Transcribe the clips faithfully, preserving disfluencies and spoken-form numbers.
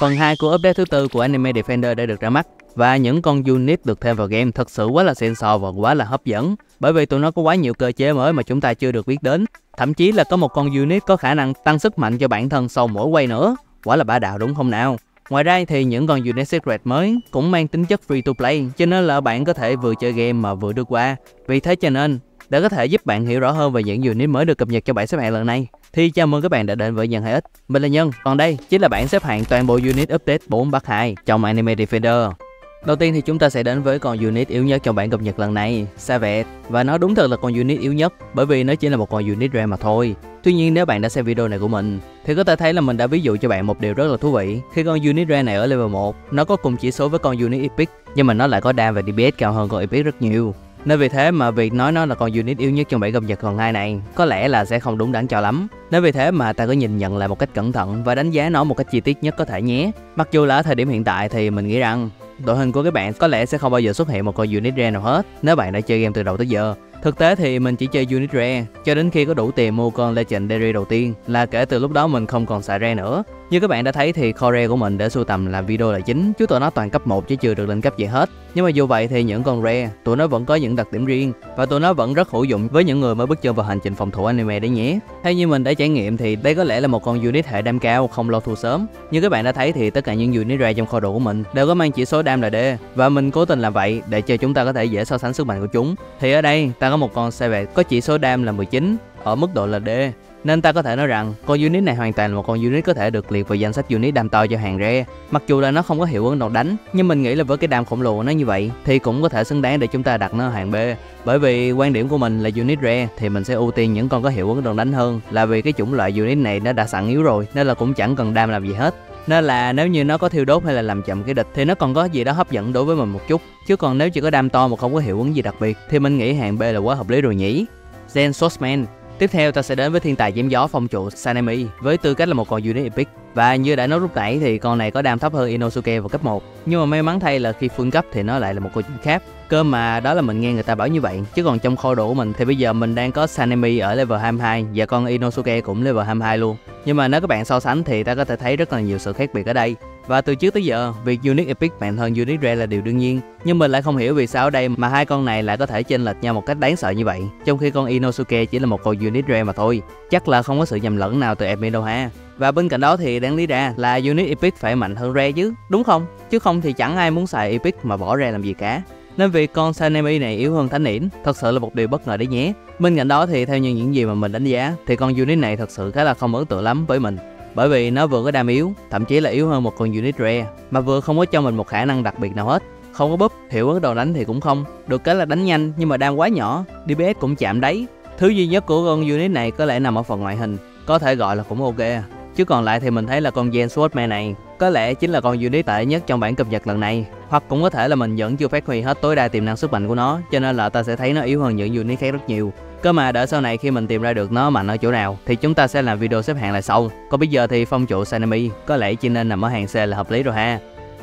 Phần hai của update thứ tư của Anime Defender đã được ra mắt, và những con unit được thêm vào game thật sự quá là xịn sò và quá là hấp dẫn, bởi vì tụi nó có quá nhiều cơ chế mới mà chúng ta chưa được biết đến. Thậm chí là có một con unit có khả năng tăng sức mạnh cho bản thân sau mỗi quay nữa, quá là bá đạo đúng không nào. Ngoài ra thì những con unit secret mới cũng mang tính chất free to play, cho nên là bạn có thể vừa chơi game mà vừa đưa qua. Vì thế cho nên, để có thể giúp bạn hiểu rõ hơn về những unit mới được cập nhật cho bảng xếp hạng lần này, thì chào mừng các bạn đã đến với Nhân hai ích. Mình là Nhân, còn đây chính là bảng xếp hạng toàn bộ unit update bốn bắc hai trong Anime Defender. Đầu tiên thì chúng ta sẽ đến với con unit yếu nhất trong bản cập nhật lần này, Savet. Và nó đúng thật là con unit yếu nhất, bởi vì nó chỉ là một con unit rare mà thôi. Tuy nhiên nếu bạn đã xem video này của mình thì có thể thấy là mình đã ví dụ cho bạn một điều rất là thú vị. Khi con unit rare này ở level một, nó có cùng chỉ số với con unit epic, nhưng mà nó lại có đam và đê pê ét cao hơn con epic rất nhiều. Nên vì thế mà việc nói nó là con unit yếu nhất trong bản cập nhật còn hai này có lẽ là sẽ không đúng đắn cho lắm. Nên vì thế mà ta cứ nhìn nhận lại một cách cẩn thận và đánh giá nó một cách chi tiết nhất có thể nhé. Mặc dù là ở thời điểm hiện tại thì mình nghĩ rằng đội hình của các bạn có lẽ sẽ không bao giờ xuất hiện một con unit rare nào hết nếu bạn đã chơi game từ đầu tới giờ. Thực tế thì mình chỉ chơi unit rare cho đến khi có đủ tiền mua con legendary đầu tiên, là kể từ lúc đó mình không còn xài rare nữa. Như các bạn đã thấy thì core rare của mình để sưu tầm làm video là chính, chứ tụi nó toàn cấp một chứ chưa được lên cấp gì hết. Nhưng mà dù vậy thì những con rare, tụi nó vẫn có những đặc điểm riêng và tụi nó vẫn rất hữu dụng với những người mới bước chân vào hành trình phòng thủ anime đấy nhé. Theo như mình đã trải nghiệm thì đây có lẽ là một con unit hệ đam cao không lo thua sớm. Như các bạn đã thấy thì tất cả những unit rare trong kho đồ của mình đều có mang chỉ số đam là D, và mình cố tình làm vậy để cho chúng ta có thể dễ so sánh sức mạnh của chúng. Thì ở đây ta có một con Savet có chỉ số đam là mười chín ở mức độ là D. Nên ta có thể nói rằng con unit này hoàn toàn là một con unit có thể được liệt vào danh sách unit đam to cho hàng rare. Mặc dù là nó không có hiệu ứng đầu đánh, nhưng mình nghĩ là với cái đam khổng lồ của nó như vậy thì cũng có thể xứng đáng để chúng ta đặt nó ở hàng B. Bởi vì quan điểm của mình là unit rare thì mình sẽ ưu tiên những con có hiệu ứng đầu đánh hơn, là vì cái chủng loại unit này nó đã sẵn yếu rồi nên là cũng chẳng cần đam làm gì hết. Nên là nếu như nó có thiêu đốt hay là làm chậm cái địch thì nó còn có gì đó hấp dẫn đối với mình một chút. Chứ còn nếu chỉ có đam to mà không có hiệu ứng gì đặc biệt thì mình nghĩ hàng B là quá hợp lý rồi nhỉ. Zen Swordsman. Tiếp theo ta sẽ đến với thiên tài giếm gió phong trụ Sanemi với tư cách là một con unit epic. Và như đã nói lúc nãy thì con này có đam thấp hơn Inosuke vào cấp một. Nhưng mà may mắn thay là khi phương cấp thì nó lại là một con khác. Cơ mà đó là mình nghe người ta bảo như vậy, chứ còn trong kho đồ của mình thì bây giờ mình đang có Sanemi ở level hai mươi hai và con Inosuke cũng level hai mươi hai luôn. Nhưng mà nếu các bạn so sánh thì ta có thể thấy rất là nhiều sự khác biệt ở đây. Và từ trước tới giờ, việc unit epic mạnh hơn unit rare là điều đương nhiên. Nhưng mình lại không hiểu vì sao ở đây mà hai con này lại có thể chênh lệch nhau một cách đáng sợ như vậy, trong khi con Inosuke chỉ là một con unit rare mà thôi. Chắc là không có sự nhầm lẫn nào từ admin đâu ha. Và bên cạnh đó thì đáng lý ra là unit epic phải mạnh hơn rare chứ, đúng không? Chứ không thì chẳng ai muốn xài epic mà bỏ rare làm gì cả. Nên việc con Sanemi này yếu hơn Thánh Yển thật sự là một điều bất ngờ đấy nhé. Bên cạnh đó thì theo như những gì mà mình đánh giá thì con unit này thật sự khá là không ấn tượng lắm với mình. Bởi vì nó vừa có đam yếu, thậm chí là yếu hơn một con unit rare, mà vừa không có cho mình một khả năng đặc biệt nào hết. Không có búp, hiệu ứng đầu đánh thì cũng không. Được cái là đánh nhanh nhưng mà đam quá nhỏ, đê pê ét cũng chạm đáy. Thứ duy nhất của con unit này có lẽ nằm ở phần ngoại hình, có thể gọi là cũng ok. Chứ còn lại thì mình thấy là con Gen Swordman này có lẽ chính là con unit tệ nhất trong bản cập nhật lần này. Hoặc cũng có thể là mình vẫn chưa phát huy hết tối đa tiềm năng sức mạnh của nó, cho nên là ta sẽ thấy nó yếu hơn những unit khác rất nhiều. Cơ mà đợi sau này khi mình tìm ra được nó mạnh ở chỗ nào thì chúng ta sẽ làm video xếp hạng lại sau. Còn bây giờ thì phong trụ Sanemi có lẽ chỉ nên nằm ở hàng C là hợp lý rồi ha.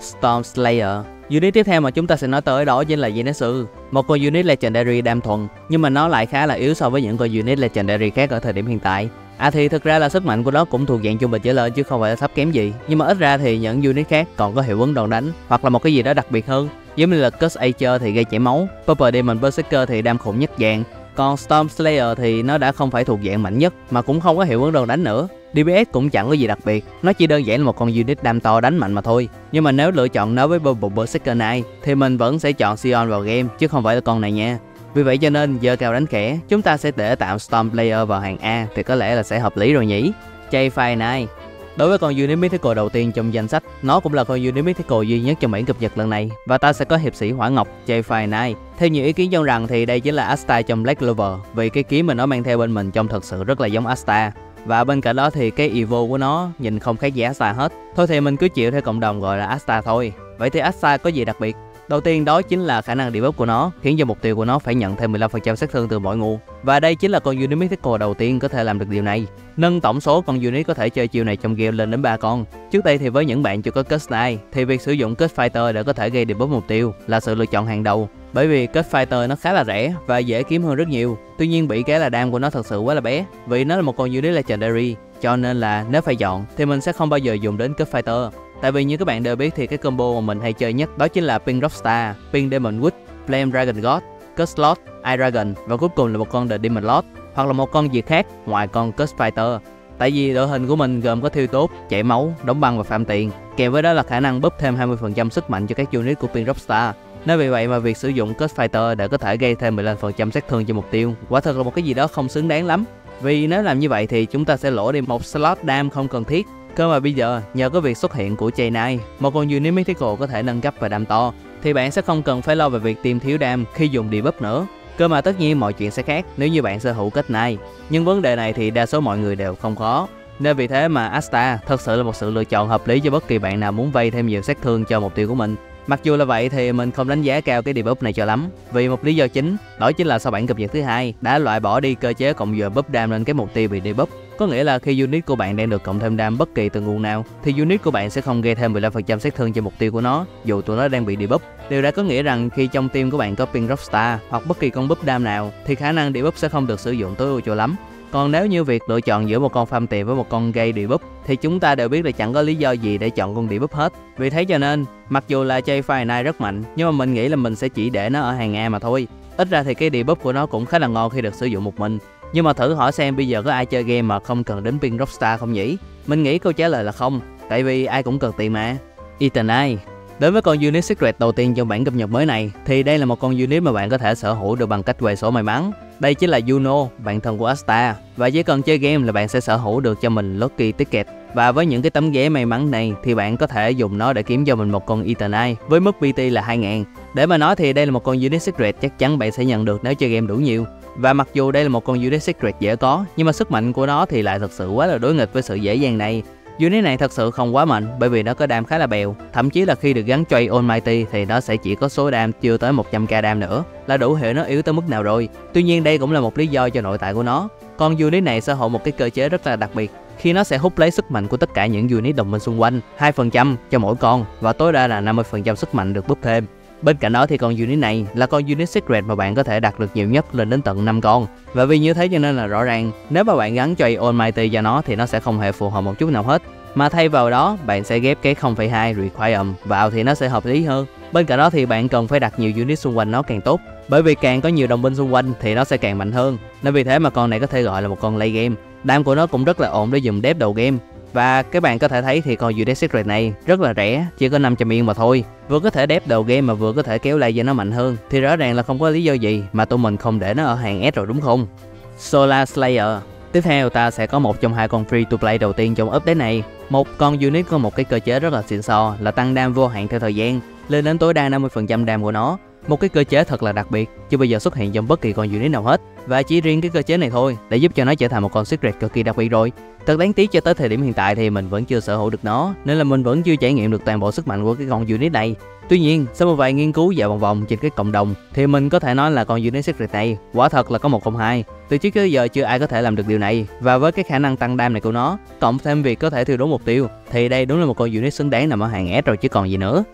Storm Slayer. Unit tiếp theo mà chúng ta sẽ nói tới đó chính là Inosuke, một con unit legendary đam thuần, nhưng mà nó lại khá là yếu so với những con unit legendary khác ở thời điểm hiện tại. À thì thực ra là sức mạnh của nó cũng thuộc dạng trung bình trở lên chứ không phải là thấp kém gì. Nhưng mà ít ra thì những unit khác còn có hiệu ứng đòn đánh hoặc là một cái gì đó đặc biệt hơn. Giống như là Curse Archer thì gây chảy máu, Purple Demon Berserker thì đam khủng nhất dạng. Còn Storm Slayer thì nó đã không phải thuộc dạng mạnh nhất mà cũng không có hiệu ứng đòn đánh nữa. đê pê ét cũng chẳng có gì đặc biệt, nó chỉ đơn giản là một con unit đam to đánh mạnh mà thôi. Nhưng mà nếu lựa chọn nó với Purple Berserker này thì mình vẫn sẽ chọn Sion vào game chứ không phải là con này nha. Vì vậy cho nên giờ cao đánh khẽ, chúng ta sẽ để tạm Storm Slayer vào hàng A thì có lẽ là sẽ hợp lý rồi nhỉ. J năm Knight. Đối với con unit mythical đầu tiên trong danh sách, nó cũng là con unit mythical duy nhất trong bản cập nhật lần này và ta sẽ có hiệp sĩ hỏa ngọc J năm Knight. Theo nhiều ý kiến cho rằng thì đây chính là Asta trong Black Clover, vì cái kiếm mà nó mang theo bên mình trông thật sự rất là giống Asta. Và bên cạnh đó thì cái evo của nó nhìn không khác gì Asta hết. Thôi thì mình cứ chịu theo cộng đồng gọi là Asta thôi. Vậy thì Asta có gì đặc biệt? Đầu tiên đó chính là khả năng debuff của nó, khiến cho mục tiêu của nó phải nhận thêm mười lăm phần trăm sát thương từ mọi nguồn. Và đây chính là con unit mythical đầu tiên có thể làm được điều này. Nâng tổng số con unit có thể chơi chiêu này trong game lên đến ba con. Trước đây thì với những bạn chưa có Curse Knight thì việc sử dụng Curse Fighter để có thể gây debuff mục tiêu là sự lựa chọn hàng đầu. Bởi vì Curse Fighter nó khá là rẻ và dễ kiếm hơn rất nhiều. Tuy nhiên bị cái là đam của nó thật sự quá là bé, vì nó là một con unit legendary. Cho nên là nếu phải chọn thì mình sẽ không bao giờ dùng đến Curse Fighter. Tại vì như các bạn đều biết thì cái combo mà mình hay chơi nhất đó chính là Pin Rockstar, Pin Demon Witch, Flame Dragon God, Curse Lord, I-Dragon và cuối cùng là một con The Demon Lord hoặc là một con gì khác ngoài con Curse Fighter. Tại vì đội hình của mình gồm có thiêu tốt, chảy máu, đóng băng và phạm tiện, kèm với đó là khả năng búp thêm hai mươi phần trăm sức mạnh cho các unit của Pin Rockstar. Nên vì vậy mà việc sử dụng Curse Fighter để có thể gây thêm mười lăm phần trăm sát thương cho mục tiêu quả thật là một cái gì đó không xứng đáng lắm. Vì nếu làm như vậy thì chúng ta sẽ lỗ đi một slot dam không cần thiết. Cơ mà bây giờ nhờ có việc xuất hiện của J năm Knight, một con unit mythical có thể nâng cấp và dam to, thì bạn sẽ không cần phải lo về việc tìm thiếu dam khi dùng debuff nữa. Cơ mà tất nhiên mọi chuyện sẽ khác nếu như bạn sở hữu kết này. Nhưng vấn đề này thì đa số mọi người đều không có. Nên vì thế mà Asta thật sự là một sự lựa chọn hợp lý cho bất kỳ bạn nào muốn vây thêm nhiều sát thương cho mục tiêu của mình. Mặc dù là vậy thì mình không đánh giá cao cái debuff này cho lắm, vì một lý do chính, đó chính là sau bản cập nhật thứ hai đã loại bỏ đi cơ chế cộng dồn buff dam lên cái mục tiêu bị debuff. Có nghĩa là khi unit của bạn đang được cộng thêm dam bất kỳ từ nguồn nào thì unit của bạn sẽ không gây thêm mười lăm phần trăm sát thương cho mục tiêu của nó dù tụi nó đang bị debuff. Điều đã có nghĩa rằng khi trong team của bạn có Pin Rockstar hoặc bất kỳ con buff dam nào thì khả năng debuff sẽ không được sử dụng tối ưu cho lắm. Còn nếu như việc lựa chọn giữa một con farm tiền với một con gây debuff thì chúng ta đều biết là chẳng có lý do gì để chọn con debuff hết. Vì thế cho nên, mặc dù là J năm Knight rất mạnh nhưng mà mình nghĩ là mình sẽ chỉ để nó ở hàng A mà thôi. Ít ra thì cái debuff của nó cũng khá là ngon khi được sử dụng một mình. Nhưng mà thử hỏi xem bây giờ có ai chơi game mà không cần đến Pin Rockstar không nhỉ? Mình nghĩ câu trả lời là không, tại vì ai cũng cần tiền mà. Eternite. Đến với con unit secret đầu tiên trong bản cập nhật mới này thì đây là một con unit mà bạn có thể sở hữu được bằng cách quay số may mắn. Đây chính là Juno, bạn thân của Asta, và chỉ cần chơi game là bạn sẽ sở hữu được cho mình Lucky Ticket. Và với những cái tấm vé may mắn này thì bạn có thể dùng nó để kiếm cho mình một con Eternite với mức pê tê là hai ngàn. Để mà nói thì đây là một con unit secret chắc chắn bạn sẽ nhận được nếu chơi game đủ nhiều. Và mặc dù đây là một con unit secret dễ có, nhưng mà sức mạnh của nó thì lại thật sự quá là đối nghịch với sự dễ dàng này. Unit này thật sự không quá mạnh bởi vì nó có dam khá là bèo, thậm chí là khi được gắn tray Almighty thì nó sẽ chỉ có số dam chưa tới một trăm k dam nữa, là đủ hiểu nó yếu tới mức nào rồi. Tuy nhiên đây cũng là một lý do cho nội tại của nó. Con unit này sở hữu một cái cơ chế rất là đặc biệt khi nó sẽ hút lấy sức mạnh của tất cả những unit đồng minh xung quanh, hai phần trăm cho mỗi con và tối đa là năm mươi phần trăm sức mạnh được búp thêm. Bên cạnh đó thì con unit này là con unit secret mà bạn có thể đặt được nhiều nhất lên đến tận năm con. Và vì như thế cho nên là rõ ràng nếu mà bạn gắn cho Almighty cho nó thì nó sẽ không hề phù hợp một chút nào hết. Mà thay vào đó bạn sẽ ghép cái không phẩy hai Requiem vào thì nó sẽ hợp lý hơn. Bên cạnh đó thì bạn cần phải đặt nhiều unit xung quanh nó càng tốt, bởi vì càng có nhiều đồng minh xung quanh thì nó sẽ càng mạnh hơn. Nên vì thế mà con này có thể gọi là một con late game. Dam của nó cũng rất là ổn để dùng dev đầu game. Và các bạn có thể thấy thì con unit secret này rất là rẻ, chỉ có năm trăm yên mà thôi. Vừa có thể đép đầu game mà vừa có thể kéo lại cho nó mạnh hơn, thì rõ ràng là không có lý do gì mà tụi mình không để nó ở hàng S rồi đúng không? Solar Slayer. Tiếp theo ta sẽ có một trong hai con free to play đầu tiên trong update này. Một con unit có một cái cơ chế rất là xịn sò là tăng dam vô hạn theo thời gian, lên đến tối đa năm mươi phần trăm dam của nó. Một cái cơ chế thật là đặc biệt, chưa bao giờ xuất hiện trong bất kỳ con unit nào hết. Và chỉ riêng cái cơ chế này thôi đã giúp cho nó trở thành một con secret cực kỳ đặc biệt rồi. Thật đáng tiếc cho tới thời điểm hiện tại thì mình vẫn chưa sở hữu được nó, nên là mình vẫn chưa trải nghiệm được toàn bộ sức mạnh của cái con unit này. Tuy nhiên, sau một vài nghiên cứu dạo vòng vòng trên cái cộng đồng thì mình có thể nói là con unit secret này quả thật là có một không hai. Từ trước tới giờ chưa ai có thể làm được điều này, và với cái khả năng tăng dam này của nó, cộng thêm việc có thể thiêu đốn mục tiêu, thì đây đúng là một con unit xứng đáng nằm ở hàng S rồi chứ còn gì nữa.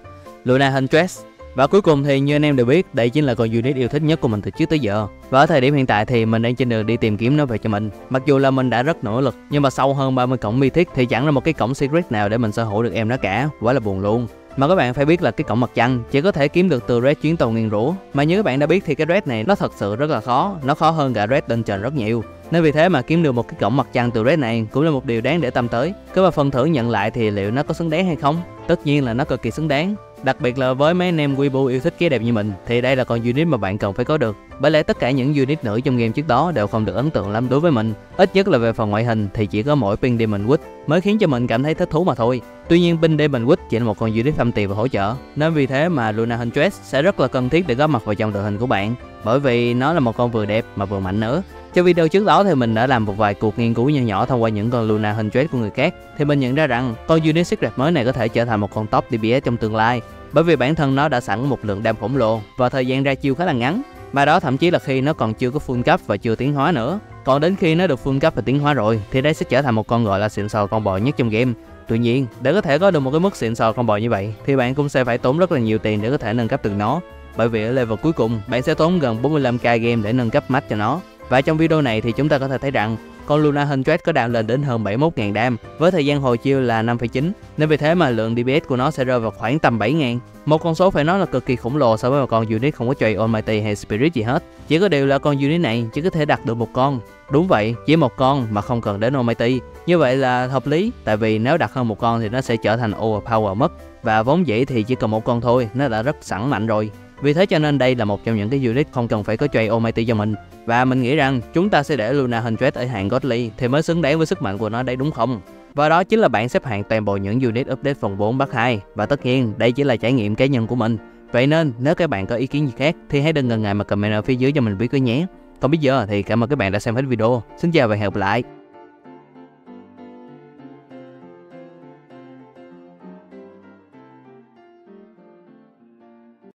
Lunar Huntress. Và cuối cùng thì như anh em đều biết, đây chính là con unit yêu thích nhất của mình từ trước tới giờ. Và ở thời điểm hiện tại thì mình đang trên đường đi tìm kiếm nó về cho mình. Mặc dù là mình đã rất nỗ lực, nhưng mà sau hơn ba mươi cổng mythic thì chẳng ra một cái cổng secret nào để mình sở hữu được em nó cả, quả là buồn luôn. Mà các bạn phải biết là cái cổng mặt trăng chỉ có thể kiếm được từ Red chuyến tàu nghiền rũ. Mà như các bạn đã biết thì cái Red này nó thật sự rất là khó, nó khó hơn cả Red Dungeon rất nhiều. Nên vì thế mà kiếm được một cái cổng mặt trăng từ Red này cũng là một điều đáng để tâm tới. Cứ mà phần thưởng nhận lại thì liệu nó có xứng đáng hay không? Tất nhiên là nó cực kỳ xứng đáng. Đặc biệt là với mấy anh em Weibo yêu thích cái đẹp như mình thì đây là con unit mà bạn cần phải có được. Bởi lẽ tất cả những unit nữ trong game trước đó đều không được ấn tượng lắm đối với mình. Ít nhất là về phần ngoại hình thì chỉ có mỗi Pink Demon Witch mới khiến cho mình cảm thấy thích thú mà thôi. Tuy nhiên Pink Demon Witch chỉ là một con unit thăm tiền và hỗ trợ, nên vì thế mà Lunar Huntress sẽ rất là cần thiết để góp mặt vào trong đội hình của bạn, bởi vì nó là một con vừa đẹp mà vừa mạnh nữa. Trong video trước đó thì mình đã làm một vài cuộc nghiên cứu nhỏ nhỏ thông qua những con Lunar Huntress của người khác, thì mình nhận ra rằng con unit secret mới này có thể trở thành một con top đê pê ét trong tương lai, bởi vì bản thân nó đã sẵn một lượng dam khổng lồ và thời gian ra chiêu khá là ngắn, mà đó thậm chí là khi nó còn chưa có full cấp và chưa tiến hóa nữa. Còn đến khi nó được full cấp và tiến hóa rồi thì đây sẽ trở thành một con gọi là xịn sò con bò nhất trong game. Tuy nhiên, để có thể có được một cái mức xịn sò con bò như vậy thì bạn cũng sẽ phải tốn rất là nhiều tiền để có thể nâng cấp được nó, bởi vì ở level cuối cùng bạn sẽ tốn gần bốn mươi lăm k game để nâng cấp max cho nó. Và trong video này thì chúng ta có thể thấy rằng Con Lunar Huntress có đạo lên đến hơn bảy mươi mốt nghìn đam với thời gian hồi chiêu là năm phẩy chín, nên vì thế mà lượng đê pê ét của nó sẽ rơi vào khoảng tầm bảy nghìn. Một con số phải nói là cực kỳ khủng lồ so với một con unit không có trade Almighty hay Spirit gì hết. Chỉ có điều là con unit này chỉ có thể đặt được một con. Đúng vậy, chỉ một con mà không cần đến Almighty. Như vậy là hợp lý, tại vì nếu đặt hơn một con thì nó sẽ trở thành overpower mất. Và vốn dĩ thì chỉ cần một con thôi, nó đã rất sẵn mạnh rồi. Vì thế cho nên đây là một trong những cái unit không cần phải có trade Almighty cho mình. Và mình nghĩ rằng chúng ta sẽ để Lunar Huntress ở hạng Godly thì mới xứng đáng với sức mạnh của nó đấy, đúng không? Và đó chính là bảng xếp hạng toàn bộ những unit update phần bốn Part hai. Và tất nhiên đây chỉ là trải nghiệm cá nhân của mình. Vậy nên nếu các bạn có ý kiến gì khác thì hãy đừng ngần ngại mà comment ở phía dưới cho mình biết với nhé. Còn bây giờ thì cảm ơn các bạn đã xem hết video. Xin chào và hẹn gặp lại.